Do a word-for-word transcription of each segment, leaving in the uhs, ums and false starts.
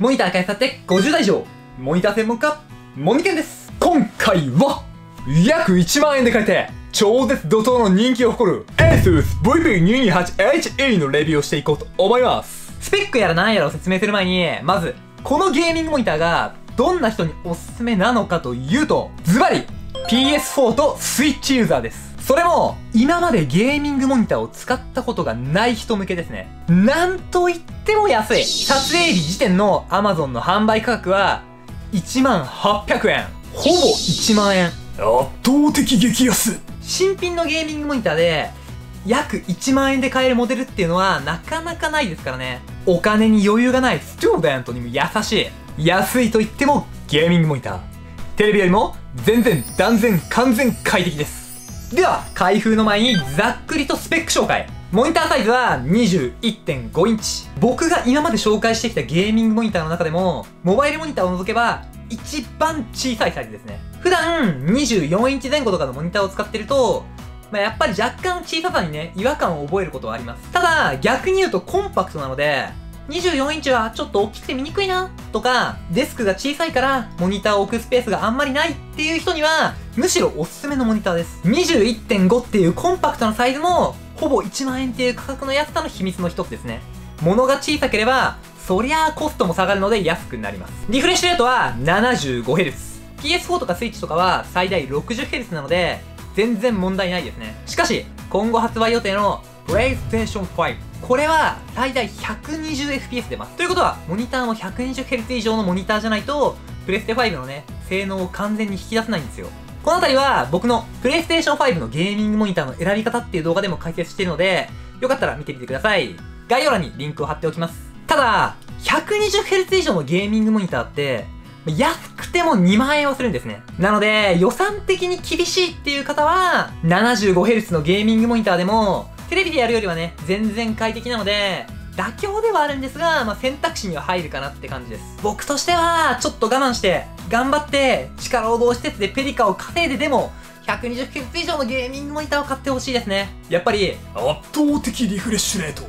モニター開発ってごじゅう代以上、モニター専門家、モニケンです。今回は約いちまんえんで買えて超絶怒涛の人気を誇る エースース ブイピーにーにーはちエイチイー のレビューをしていこうと思います。スペックやら何やらを説明する前に、まずこのゲーミングモニターがどんな人におすすめなのかというと、ズバリ ピーエスフォー と スイッチ ユーザーです。それも今までゲーミングモニターを使ったことがない人向けですね。なんといっても安い。撮影日時点の アマゾン の販売価格はいちまんはっぴゃくえん、ほぼいちまんえん、圧倒的激安。新品のゲーミングモニターで約いちまんえんで買えるモデルっていうのはなかなかないですからね。お金に余裕がないスチューデントにも優しい。安いといってもゲーミングモニター、テレビよりも全然断然完全快適です。では開封の前にざっくりとスペック紹介。モニターサイズは にじゅういってんごインチ。僕が今まで紹介してきたゲーミングモニターの中でもモバイルモニターを除けば一番小さいサイズですね。普段にじゅうよんインチぜん後とかのモニターを使ってると、まあ、やっぱり若干小ささにね、違和感を覚えることはあります。ただ逆に言うとコンパクトなので、にじゅうよんインチはちょっと大きくて見にくいなとか、デスクが小さいからモニターを置くスペースがあんまりないっていう人にはむしろおすすめのモニターです。 にじゅういってんご っていうコンパクトなサイズもほぼいちまんえんっていう価格の安さの秘密の一つですね。物が小さければそりゃあコストも下がるので安くなります。リフレッシュレートは ななじゅうごヘルツ、 ピーエスフォー とか Switch とかは最大 ろくじゅうヘルツ なので全然問題ないですね。しかし今後発売予定の プレイステーションファイブ、 これは最大 ひゃくにじゅうエフピーエス 出ます。ということはモニターも ひゃくにじゅうヘルツ 以上のモニターじゃないとプレステファイブのね、性能を完全に引き出せないんですよ。この辺りは僕の プレイステーションファイブ のゲーミングモニターの選び方っていう動画でも解説しているので、よかったら見てみてください。概要欄にリンクを貼っておきます。ただ ひゃくにじゅうヘルツ 以上のゲーミングモニターって安くてもにまんえんはするんですね。なので予算的に厳しいっていう方は ななじゅうごヘルツ のゲーミングモニターでもテレビでやるよりはね、全然快適なので妥協ではあるんですが、まあ、選択肢には入るかなって感じです。僕としてはちょっと我慢して頑張って地下労働施設でペリカを稼いででも ひゃくにじゅうヘルツ 以上のゲーミングモニターを買ってほしいですね。やっぱり圧倒的リフレッシュレート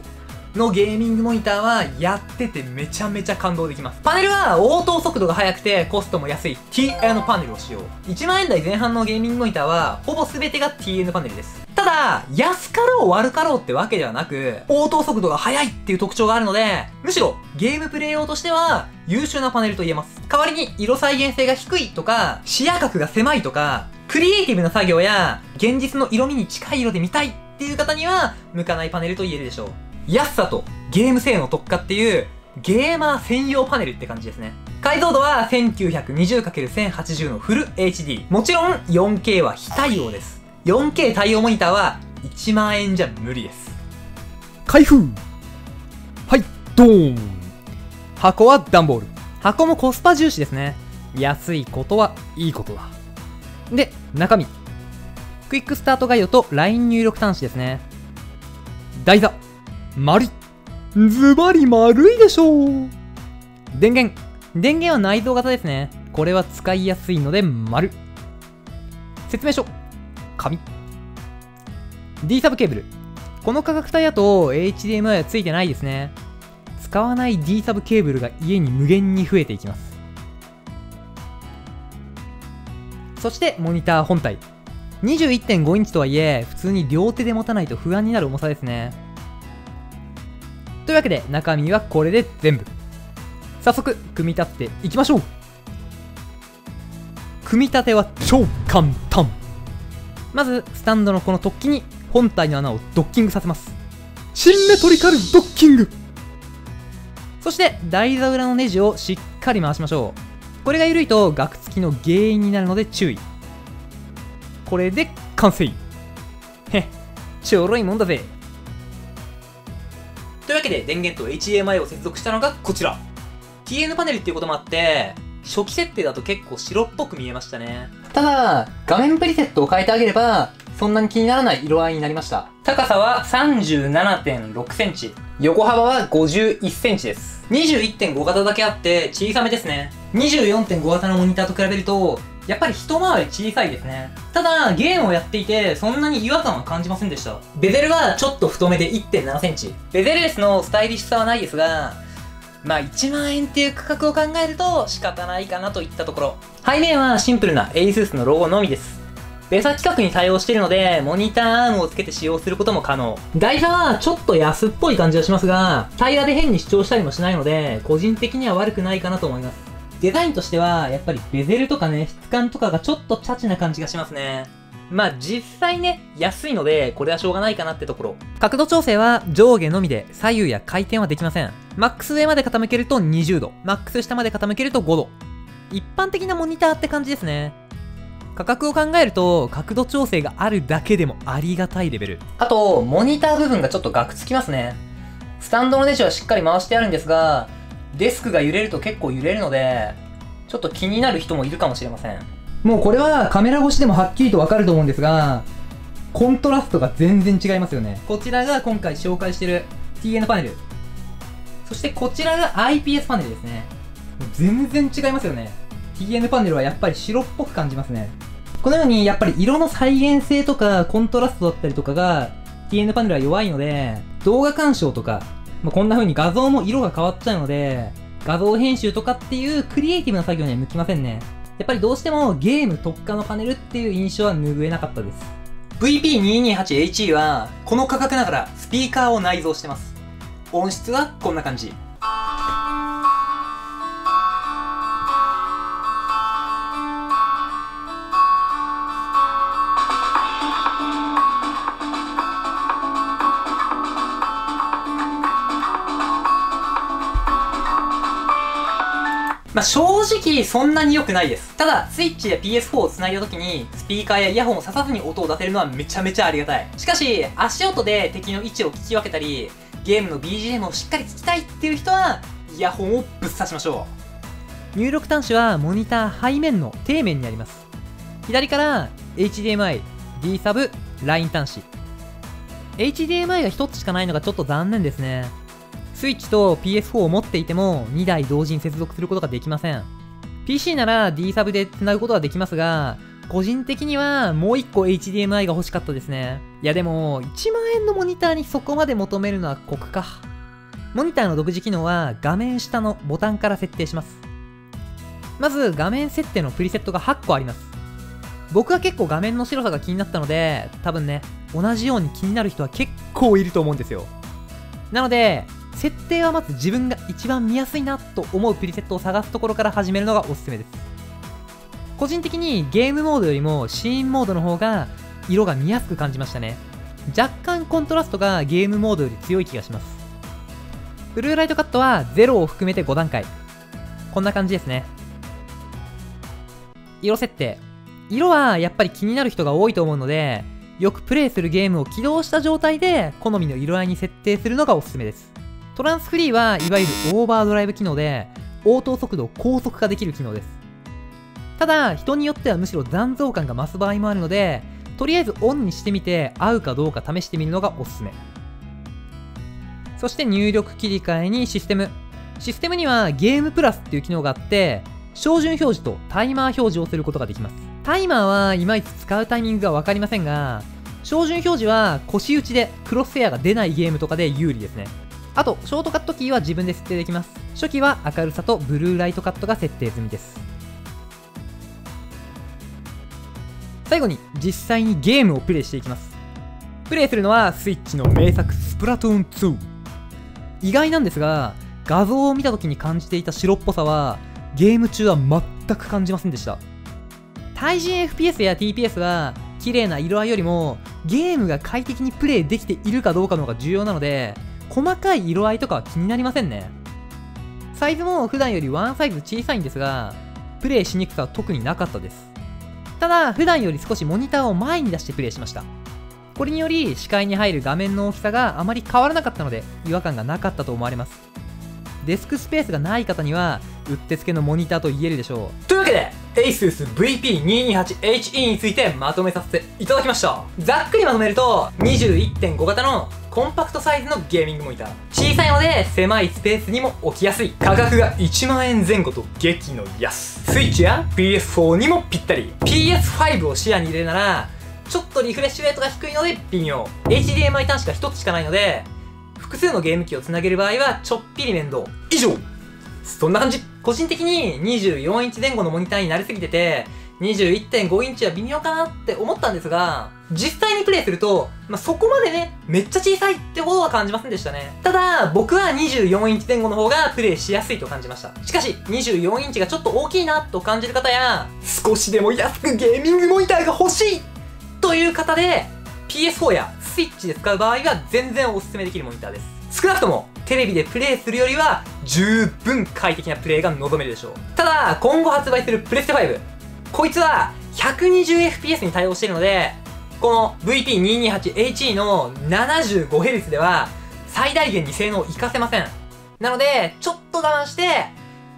のゲーミングモニターはやっててめちゃめちゃ感動できます。パネルは応答速度が速くてコストも安い ティーエヌ パネルを使用。いちまんえんだいぜん半のゲーミングモニターはほぼ全てが ティーエヌ パネルです。ただ安かろう悪かろうってわけではなく、応答速度が速いっていう特徴があるので、むしろゲームプレイ用としては優秀なパネルと言えます。代わりに色再現性が低いとか、視野角が狭いとか、クリエイティブな作業や現実の色味に近い色で見たいっていう方には向かないパネルと言えるでしょう。安さとゲーム性能特化っていうゲーマー専用パネルって感じですね。解像度は せんきゅうひゃくにじゅうかけるせんはちじゅう のフル エイチディー。 もちろん よんケー は非対応です。 よんケー 対応モニターはいちまんえんじゃ無理です。開封。はい、ドーン。箱は段ボール。箱もコスパ重視ですね。安いことはいいことだ。で、中身。クイックスタートガイドと ライン 入力端子ですね。台座丸い。ズバリ丸いでしょう。電源。電源は内蔵型ですね。これは使いやすいので丸。説明書。紙。D サブケーブル。この価格帯だと エイチディーエムアイ はついてないですね。使わない D サブケーブルが家に無限に増えていきます。そしてモニター本体。にじゅういってんごインチとはいえ、普通に両手で持たないと不安になる重さですね。というわけで中身はこれで全部。早速組み立てていきましょう。組み立ては超簡単。まずスタンドのこの突起に本体の穴をドッキングさせます。シンメトリカルドッキング。そして台座裏のネジをしっかり回しましょう。これが緩いとガクつきの原因になるので注意。これで完成。へっ、ちょろいもんだぜ。というわけで電源と エイチディーエムアイ を接続したのがこちら。 ティーエヌ パネルっていうこともあって初期設定だと結構白っぽく見えましたね。ただ画面プリセットを変えてあげればそんなに気にならない色合いになりました。高さは さんじゅうななてんろくセンチ、横幅は ごじゅういちセンチです。 にじゅういってんご 型だけあって小さめですね。 にじゅうよんてんご 型のモニターと比べるとやっぱり一回り小さいですね。ただゲームをやっていてそんなに違和感は感じませんでした。ベゼルはちょっと太めで いってんななセンチ。ベゼルレスのスタイリッシュさはないですが、まあいちまんえんっていう価格を考えると仕方ないかなといったところ。背面はシンプルな エースース のロゴのみです。ベーサ規格に対応しているので、モニターアームをつけて使用することも可能。台座はちょっと安っぽい感じがしますが、平らで変に主張したりもしないので、個人的には悪くないかなと思います。デザインとしては、やっぱりベゼルとかね、質感とかがちょっとチャチな感じがしますね。まあ実際ね、安いので、これはしょうがないかなってところ。角度調整は上下のみで、左右や回転はできません。マックス上まで傾けるとにじゅうど、マックス下まで傾けるとごど。一般的なモニターって感じですね。価格を考えると角度調整があるだけでもありがたいレベル。あとモニター部分がちょっとガクつきますね。スタンドのネジはしっかり回してあるんですが、デスクが揺れると結構揺れるのでちょっと気になる人もいるかもしれません。もうこれはカメラ越しでもはっきりとわかると思うんですが、コントラストが全然違いますよね。こちらが今回紹介している ティーエヌ パネル、そしてこちらが アイピーエス パネルですね。全然違いますよね。ティーエヌ パネルはやっぱり白っぽく感じますね。このようにやっぱり色の再現性とかコントラストだったりとかが ティーエヌ パネルは弱いので、動画鑑賞とか、まあ、こんな風に画像も色が変わっちゃうので、画像編集とかっていうクリエイティブな作業には向きませんね。やっぱりどうしてもゲーム特化のパネルっていう印象は拭えなかったです。ブイピーにーにーはちエイチイー はこの価格ながらスピーカーを内蔵してます。音質はこんな感じ。まあ正直そんなに良くないです。ただ、Switch や ピーエスフォー を繋いだ時に、スピーカーやイヤホンを刺さずに音を出せるのはめちゃめちゃありがたい。しかし、足音で敵の位置を聞き分けたり、ゲームの ビージーエム をしっかり聞きたいっていう人は、イヤホンをぶっ刺しましょう。入力端子はモニター背面の底面にあります。左から エイチディーエムアイ、ディーサブ、ライン 端子。エイチディーエムアイ がひとつしかないのがちょっと残念ですね。スイッチと ピーエスフォー を持っていてもにだい同時に接続することができません。ピーシー なら D サブで繋ぐことはできますが、個人的にはもういっこ エイチディーエムアイ が欲しかったですね。いやでもいちまんえんのモニターにそこまで求めるのは酷か。モニターの独自機能は画面下のボタンから設定します。まず画面設定のプリセットがはっこあります。僕は結構画面の白さが気になったので、多分ね、同じように気になる人は結構いると思うんですよ。なので設定はまず自分が一番見やすいなと思うプリセットを探すところから始めるのがおすすめです。個人的にゲームモードよりもシーンモードの方が色が見やすく感じましたね。若干コントラストがゲームモードより強い気がします。ブルーライトカットはゼロを含めてごだんかい。こんな感じですね。色設定。色はやっぱり気になる人が多いと思うので、よくプレイするゲームを起動した状態で好みの色合いに設定するのがおすすめです。トランスフリーはいわゆるオーバードライブ機能で、応答速度を高速化できる機能です。ただ、人によってはむしろ残像感が増す場合もあるので、とりあえずオンにしてみて、合うかどうか試してみるのがおすすめ。そして入力切り替えにシステム。システムにはゲームプラスっていう機能があって、照準表示とタイマー表示をすることができます。タイマーはいまいち使うタイミングがわかりませんが、照準表示は腰打ちでクロスヘアが出ないゲームとかで有利ですね。あと、ショートカットキーは自分で設定できます。初期は明るさとブルーライトカットが設定済みです。最後に、実際にゲームをプレイしていきます。プレイするのは、スイッチの名作、スプラトゥーンツー。意外なんですが、画像を見た時に感じていた白っぽさは、ゲーム中は全く感じませんでした。対人 エフピーエス や ティーピーエス は、綺麗な色合いよりも、ゲームが快適にプレイできているかどうかの方が重要なので、細かい色合いとかは気になりませんね。サイズも普段よりワンサイズ小さいんですが、プレイしにくさは特になかったです。ただ、普段より少しモニターを前に出してプレイしました。これにより視界に入る画面の大きさがあまり変わらなかったので、違和感がなかったと思われます。デスクスペースがない方には、うってつけのモニターと言えるでしょう。というわけで、ASUS ブイピーにーにーはちエイチイー についてまとめさせていただきました。ざっくりまとめると、にじゅういってんごがたのコンパクトサイズのゲーミングモニター。小さいので狭いスペースにも置きやすい。価格がいちまんえんぜん後と激の安。Switch や ピーエスフォー にもぴったり。ピーエスファイブ を視野に入れるなら、ちょっとリフレッシュレートが低いので微妙。エイチディーエムアイ 端子がひとつしかないので、複数のゲーム機をつなげる場合はちょっぴり面倒。以上そんな感じ。個人的ににじゅうよんインチ前後のモニターに慣れすぎてて、にじゅういってんごインチは微妙かなって思ったんですが、実際にプレイすると、まあ、そこまでね、めっちゃ小さいってことは感じませんでしたね。ただ、僕はにじゅうよんインチ前後の方がプレイしやすいと感じました。しかし、にじゅうよんインチがちょっと大きいなと感じる方や、少しでも安くゲーミングモニターが欲しいという方で、ピーエスフォー や スイッチ で使う場合は全然おすすめできるモニターです。少なくとも、テレビでプレイするよりは、十分快適なプレイが望めるでしょう。ただ、今後発売するプレステファイブ、こいつは ひゃくにじゅうエフピーエス に対応しているので、この ブイピーにーにーはちエイチイー の ななじゅうごヘルツ では最大限に性能を活かせません。なので、ちょっと我慢して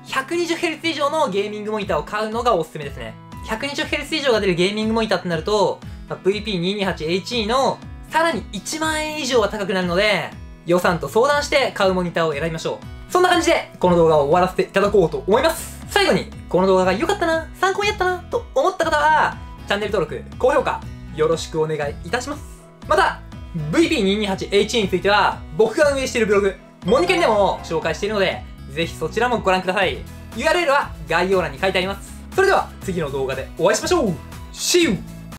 ひゃくにじゅうヘルツ 以上のゲーミングモニターを買うのがおすすめですね。ひゃくにじゅうヘルツ 以上が出るゲーミングモニターってなると、ブイピーにーにーはちエイチイー のさらにいちまんえん以上は高くなるので、予算と相談して買うモニターを選びましょう。そんな感じで、この動画を終わらせていただこうと思います。最後に、この動画が良かったな、参考になったな、と思った方は、チャンネル登録、高評価、よろしくお願いいたします。また、ブイピーにーにーはちエイチイー については、僕が運営しているブログ、モニケンでも紹介しているので、ぜひそちらもご覧ください。ユーアールエル は概要欄に書いてあります。それでは、次の動画でお会いしましょう。See you!